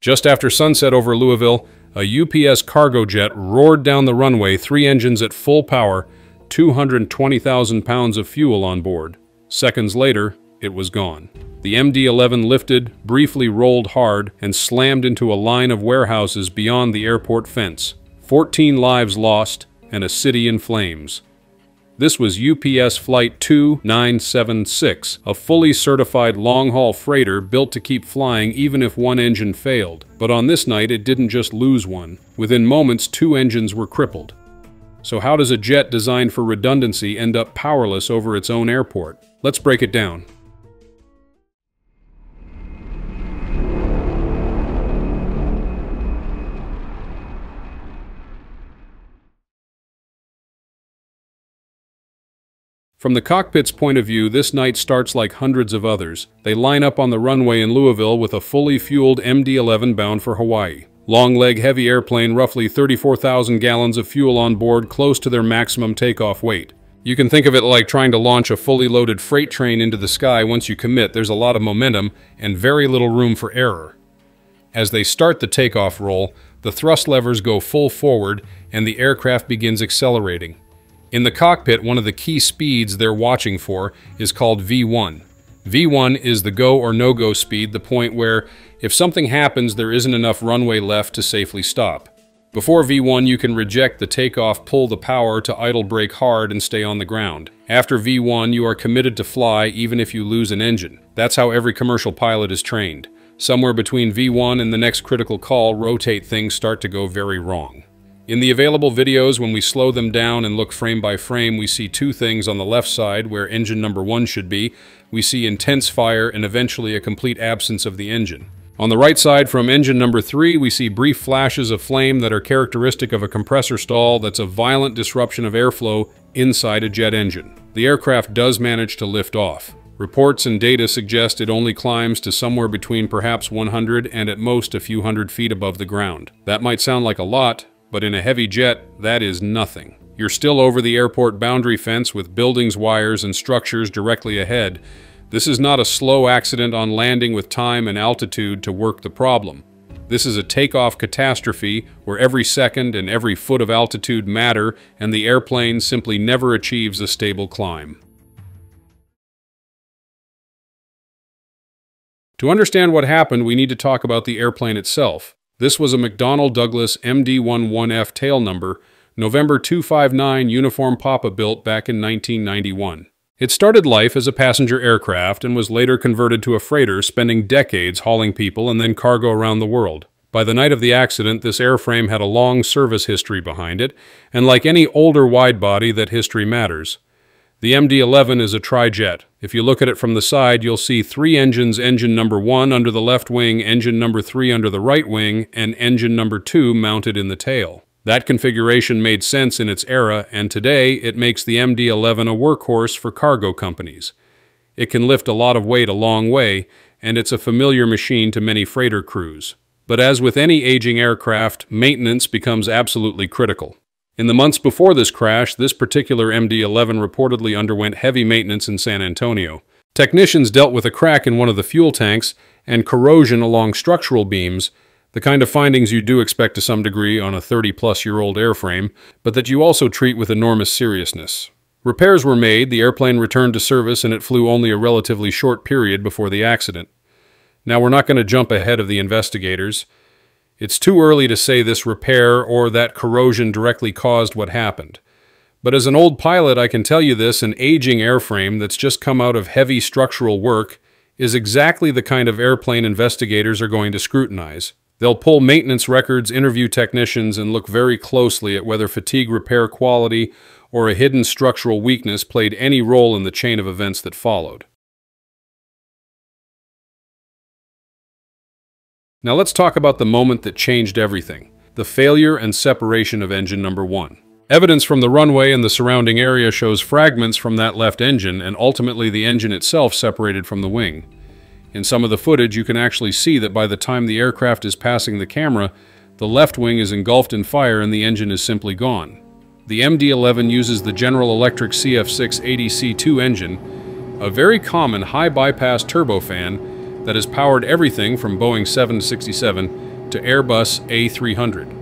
Just after sunset over Louisville, a UPS cargo jet roared down the runway, three engines at full power, 220,000 pounds of fuel on board. Seconds later, it was gone. The MD-11 lifted, briefly rolled hard, and slammed into a line of warehouses beyond the airport fence. 14 lives lost and a city in flames. This was UPS Flight 2976, a fully certified long-haul freighter built to keep flying even if one engine failed. But on this night, it didn't just lose one. Within moments, two engines were crippled. So how does a jet designed for redundancy end up powerless over its own airport? Let's break it down. From the cockpit's point of view, this night starts like hundreds of others. They line up on the runway in Louisville with a fully fueled MD-11 bound for Hawaii. Long-leg heavy airplane, roughly 34,000 gallons of fuel on board, close to their maximum takeoff weight. You can think of it like trying to launch a fully loaded freight train into the sky. Once you commit, there's a lot of momentum and very little room for error. As they start the takeoff roll, the thrust levers go full forward and the aircraft begins accelerating. In the cockpit, one of the key speeds they're watching for is called V1. V1 is the go or no-go speed, the point where, if something happens, there isn't enough runway left to safely stop. Before V1, you can reject the takeoff, pull the power to idle brake hard, and stay on the ground. After V1, you are committed to fly even if you lose an engine. That's how every commercial pilot is trained. Somewhere between V1 and the next critical call, things start to go very wrong. In the available videos, when we slow them down and look frame by frame, we see two things on the left side where engine number one should be. We see intense fire and eventually a complete absence of the engine. On the right side from engine number three, we see brief flashes of flame that are characteristic of a compressor stall. That's a violent disruption of airflow inside a jet engine. The aircraft does manage to lift off. Reports and data suggest it only climbs to somewhere between perhaps 100 and at most a few hundred feet above the ground. That might sound like a lot, but in a heavy jet, that is nothing. You're still over the airport boundary fence with buildings, wires, and structures directly ahead. This is not a slow accident on landing with time and altitude to work the problem. This is a takeoff catastrophe where every second and every foot of altitude matter, and the airplane simply never achieves a stable climb. To understand what happened, we need to talk about the airplane itself. This was a McDonnell Douglas MD-11F tail number, November 259 Uniform Papa, built back in 1991. It started life as a passenger aircraft and was later converted to a freighter, spending decades hauling people and then cargo around the world. By the night of the accident, this airframe had a long service history behind it, and like any older widebody, that history matters. The MD-11 is a trijet. If you look at it from the side, you'll see three engines: engine number one under the left wing, engine number three under the right wing, and engine number two mounted in the tail. That configuration made sense in its era, and today it makes the MD-11 a workhorse for cargo companies. It can lift a lot of weight a long way, and it's a familiar machine to many freighter crews. But as with any aging aircraft, maintenance becomes absolutely critical. In the months before this crash, this particular MD-11 reportedly underwent heavy maintenance in San Antonio. Technicians dealt with a crack in one of the fuel tanks and corrosion along structural beams, the kind of findings you do expect to some degree on a 30-plus-year-old airframe, but that you also treat with enormous seriousness. Repairs were made, the airplane returned to service, and it flew only a relatively short period before the accident. Now, we're not going to jump ahead of the investigators. It's too early to say this repair or that corrosion directly caused what happened. But as an old pilot, I can tell you this: an aging airframe that's just come out of heavy structural work is exactly the kind of airplane investigators are going to scrutinize. They'll pull maintenance records, interview technicians, and look very closely at whether fatigue, repair quality, or a hidden structural weakness played any role in the chain of events that followed. Now let's talk about the moment that changed everything: the failure and separation of engine number one. Evidence from the runway and the surrounding area shows fragments from that left engine, and ultimately the engine itself separated from the wing. In some of the footage, you can actually see that by the time the aircraft is passing the camera, the left wing is engulfed in fire and the engine is simply gone. The MD-11 uses the General Electric CF6-80C2 engine, a very common high bypass turbofan that has powered everything from Boeing 767 to Airbus A300.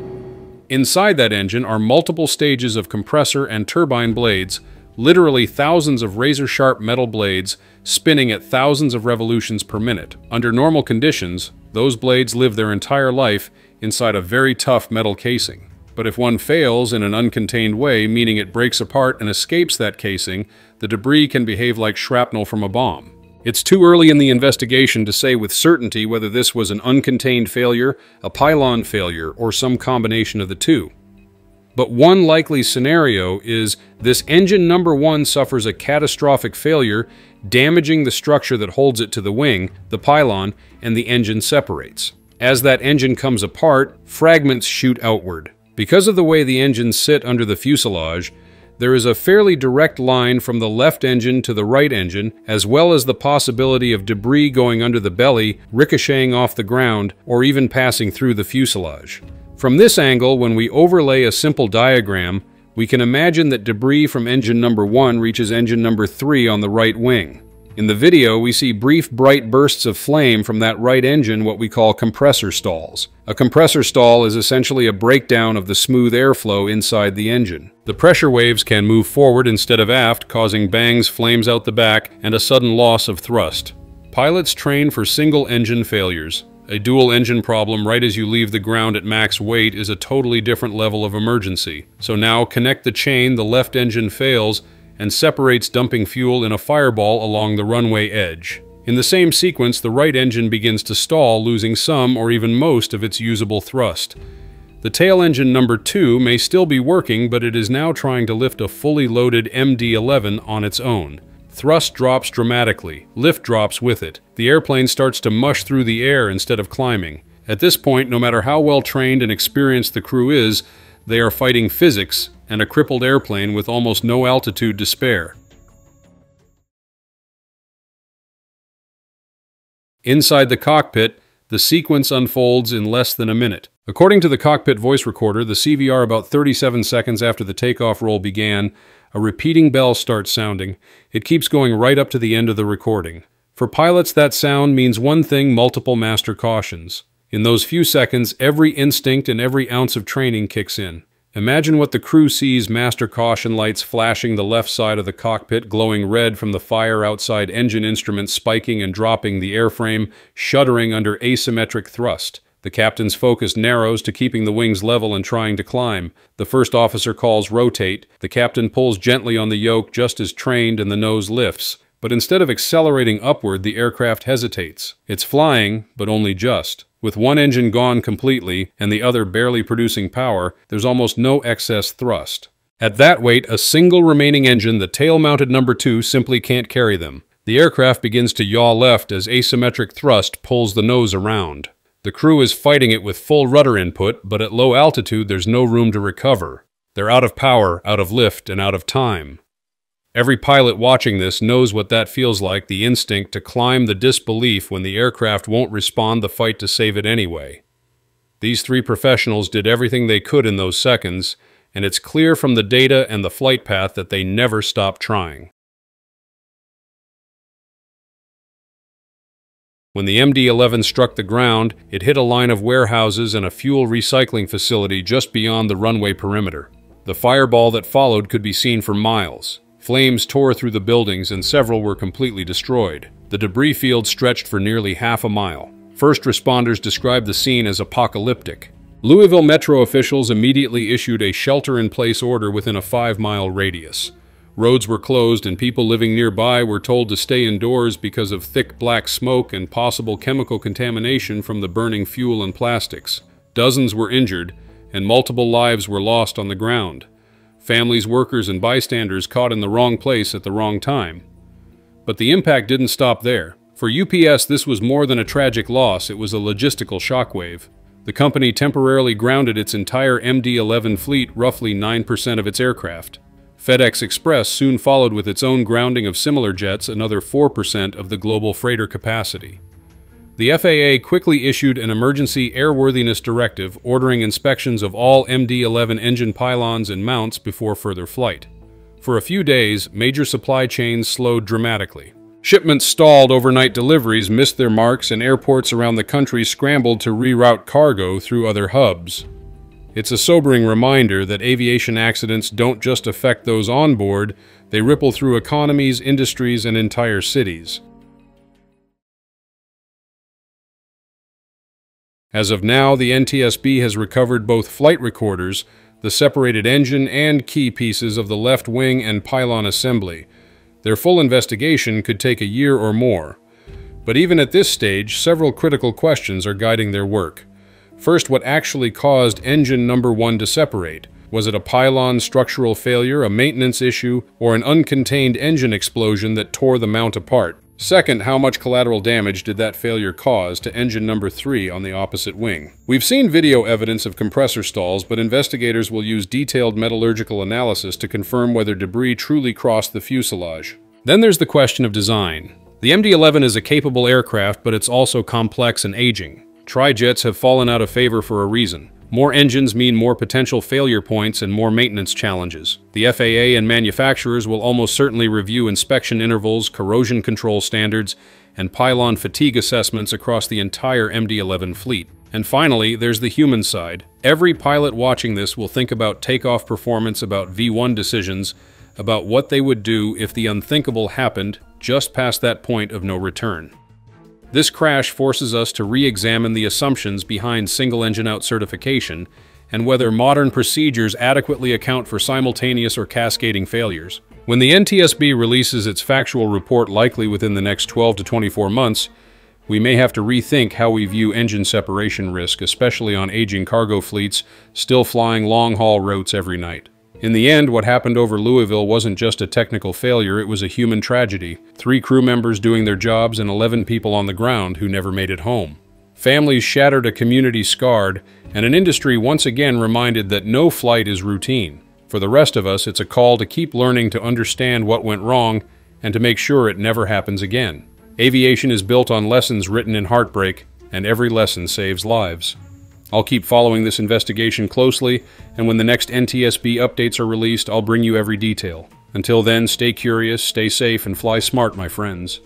Inside that engine are multiple stages of compressor and turbine blades, literally thousands of razor-sharp metal blades spinning at thousands of revolutions per minute. Under normal conditions, those blades live their entire life inside a very tough metal casing. But if one fails in an uncontained way, meaning it breaks apart and escapes that casing, the debris can behave like shrapnel from a bomb. It's too early in the investigation to say with certainty whether this was an uncontained failure, a pylon failure, or some combination of the two. But one likely scenario is this: engine number one suffers a catastrophic failure, damaging the structure that holds it to the wing, the pylon, and the engine separates. As that engine comes apart, fragments shoot outward. Because of the way the engines sit under the fuselage, there is a fairly direct line from the left engine to the right engine, as well as the possibility of debris going under the belly, ricocheting off the ground, or even passing through the fuselage. From this angle, when we overlay a simple diagram, we can imagine that debris from engine number 1 reaches engine number 3 on the right wing. In the video, we see brief bright bursts of flame from that right engine, what we call compressor stalls. A compressor stall is essentially a breakdown of the smooth airflow inside the engine. The pressure waves can move forward instead of aft, causing bangs, flames out the back, and a sudden loss of thrust. Pilots train for single-engine failures. A dual-engine problem right as you leave the ground at max weight is a totally different level of emergency. So now connect the chain, the left engine fails, and separates, dumping fuel in a fireball along the runway edge. In the same sequence, the right engine begins to stall, losing some or even most of its usable thrust. The tail engine number 2 may still be working, but it is now trying to lift a fully loaded MD-11 on its own. Thrust drops dramatically, lift drops with it. The airplane starts to mush through the air instead of climbing. At this point, no matter how well trained and experienced the crew is, they are fighting physics and a crippled airplane with almost no altitude to spare. Inside the cockpit, the sequence unfolds in less than a minute. According to the cockpit voice recorder, the CVR about 37 seconds after the takeoff roll began, a repeating bell starts sounding. It keeps going right up to the end of the recording. For pilots, that sound means one thing: multiple master cautions. In those few seconds, every instinct and every ounce of training kicks in. Imagine what the crew sees: master caution lights flashing, the left side of the cockpit glowing red from the fire outside, engine instruments spiking and dropping, the airframe shuddering under asymmetric thrust. The captain's focus narrows to keeping the wings level and trying to climb. The first officer calls rotate. The captain pulls gently on the yoke just as trained, and the nose lifts. But instead of accelerating upward, the aircraft hesitates. It's flying, but only just. With one engine gone completely and the other barely producing power, there's almost no excess thrust. At that weight, a single remaining engine, the tail-mounted number 2, simply can't carry them. The aircraft begins to yaw left as asymmetric thrust pulls the nose around. The crew is fighting it with full rudder input, but at low altitude there's no room to recover. They're out of power, out of lift, and out of time. Every pilot watching this knows what that feels like: the instinct to climb, the disbelief when the aircraft won't respond, the fight to save it anyway. These three professionals did everything they could in those seconds, and it's clear from the data and the flight path that they never stopped trying. When the MD-11 struck the ground, it hit a line of warehouses and a fuel recycling facility just beyond the runway perimeter. The fireball that followed could be seen for miles. Flames tore through the buildings and several were completely destroyed. The debris field stretched for nearly half a mile. First responders described the scene as apocalyptic. Louisville Metro officials immediately issued a shelter-in-place order within a 5-mile radius. Roads were closed and people living nearby were told to stay indoors because of thick black smoke and possible chemical contamination from the burning fuel and plastics. Dozens were injured and multiple lives were lost on the ground. Families, workers, and bystanders caught in the wrong place at the wrong time. But the impact didn't stop there. For UPS, this was more than a tragic loss, it was a logistical shockwave. The company temporarily grounded its entire MD-11 fleet, roughly 9% of its aircraft. FedEx Express soon followed with its own grounding of similar jets, another 4% of the global freighter capacity. The FAA quickly issued an emergency airworthiness directive ordering inspections of all MD-11 engine pylons and mounts before further flight. For a few days, major supply chains slowed dramatically. Shipments stalled, overnight deliveries missed their marks, and airports around the country scrambled to reroute cargo through other hubs. It's a sobering reminder that aviation accidents don't just affect those on board, they ripple through economies, industries, and entire cities. As of now, the NTSB has recovered both flight recorders, the separated engine, and key pieces of the left wing and pylon assembly. Their full investigation could take a year or more. But even at this stage, several critical questions are guiding their work. First, what actually caused engine number one to separate? Was it a pylon structural failure, a maintenance issue, or an uncontained engine explosion that tore the mount apart? Second, how much collateral damage did that failure cause to engine number 3 on the opposite wing? We've seen video evidence of compressor stalls, but investigators will use detailed metallurgical analysis to confirm whether debris truly crossed the fuselage. Then there's the question of design. The MD-11 is a capable aircraft, but it's also complex and aging. Tri-jets have fallen out of favor for a reason. More engines mean more potential failure points and more maintenance challenges. The FAA and manufacturers will almost certainly review inspection intervals, corrosion control standards, and pylon fatigue assessments across the entire MD-11 fleet. And finally, there's the human side. Every pilot watching this will think about takeoff performance, about V1 decisions, about what they would do if the unthinkable happened just past that point of no return. This crash forces us to re-examine the assumptions behind single-engine out certification and whether modern procedures adequately account for simultaneous or cascading failures. When the NTSB releases its factual report, likely within the next 12 to 24 months, we may have to rethink how we view engine separation risk, especially on aging cargo fleets still flying long-haul routes every night. In the end, what happened over Louisville wasn't just a technical failure, it was a human tragedy. 3 crew members doing their jobs and 11 people on the ground who never made it home. Families shattered, a community scarred, and an industry once again reminded that no flight is routine. For the rest of us, it's a call to keep learning, to understand what went wrong, and to make sure it never happens again. Aviation is built on lessons written in heartbreak, and every lesson saves lives. I'll keep following this investigation closely, and when the next NTSB updates are released, I'll bring you every detail. Until then, stay curious, stay safe, and fly smart, my friends.